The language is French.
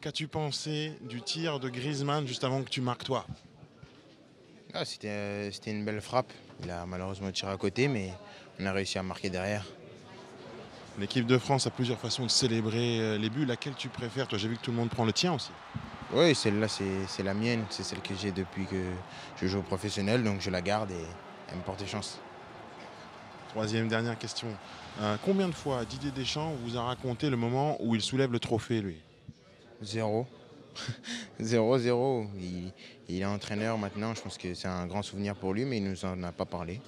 Qu'as-tu pensé du tir de Griezmann juste avant que tu marques toi? Ah, c'était une belle frappe. Il a malheureusement tiré à côté, mais on a réussi à marquer derrière. L'équipe de France a plusieurs façons de célébrer les buts. Laquelle tu préfères? Toi, j'ai vu que tout le monde prend le tien aussi. Oui, celle-là, c'est la mienne. C'est celle que j'ai depuis que je joue au professionnel, donc je la garde et elle me porte chance. Troisième, dernière question. Combien de fois Didier Deschamps vous a raconté le moment où il soulève le trophée, lui? Zéro. 0-0. Il est entraîneur maintenant, je pense que c'est un grand souvenir pour lui, mais il ne nous en a pas parlé.